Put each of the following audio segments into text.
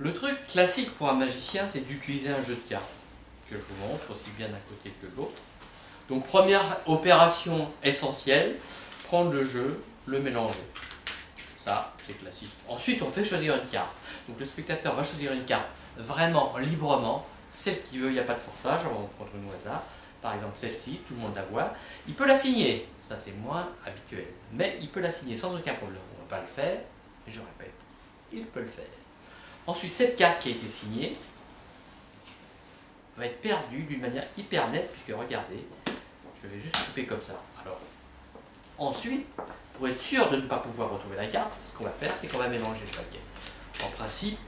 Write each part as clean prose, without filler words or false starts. Le truc classique pour un magicien, c'est d'utiliser un jeu de cartes, que je vous montre aussi bien d'un côté que de l'autre. Donc première opération essentielle, prendre le jeu, le mélanger. Ça, c'est classique. Ensuite, on fait choisir une carte. Donc le spectateur va choisir une carte vraiment librement, celle qu'il veut, il n'y a pas de forçage, on va en prendre une au hasard. Par exemple celle-ci, tout le monde la voit. Il peut la signer, ça c'est moins habituel, mais il peut la signer sans aucun problème. On ne va pas le faire, et je répète, il peut le faire. Ensuite, cette carte qui a été signée va être perdue d'une manière hyper nette, puisque regardez, je vais juste couper comme ça. Alors, ensuite, pour être sûr de ne pas pouvoir retrouver la carte, ce qu'on va faire, c'est qu'on va mélanger le paquet. En principe,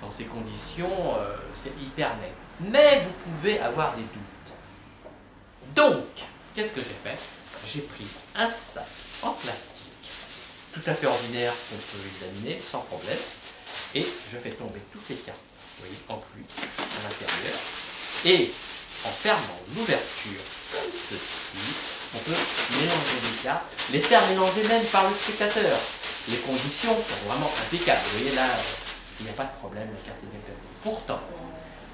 dans ces conditions, c'est hyper net. Mais vous pouvez avoir des doutes. Donc, qu'est-ce que j'ai fait? J'ai pris un sac en plastique, tout à fait ordinaire, qu'on peut examiner sans problème. Et je fais tomber toutes les cartes, vous voyez, en pluie, à l'intérieur. Et en fermant l'ouverture comme ceci, on peut mélanger les cartes, les faire mélanger même par le spectateur. Les conditions sont vraiment impeccables. Vous voyez là, il n'y a pas de problème, la carte est bien placée. Pourtant,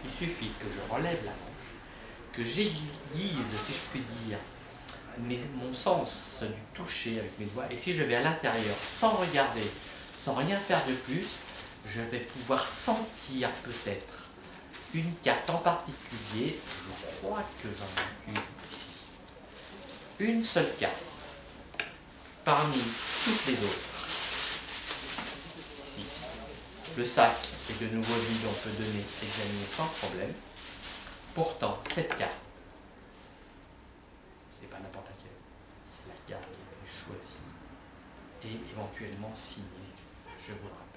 il suffit que je relève la manche, que j'aiguise, si je puis dire, mon sens du toucher avec mes doigts. Et si je vais à l'intérieur sans regarder, sans rien faire de plus, je vais pouvoir sentir peut-être une carte en particulier. Je crois que j'en ai une ici. Une seule carte parmi toutes les autres. Ici. Le sac est de nouveau vide, on peut donner, examiner sans problème. Pourtant, cette carte, c'est pas n'importe laquelle. C'est la carte qui a été choisie et éventuellement signée. Je vous le rappelle.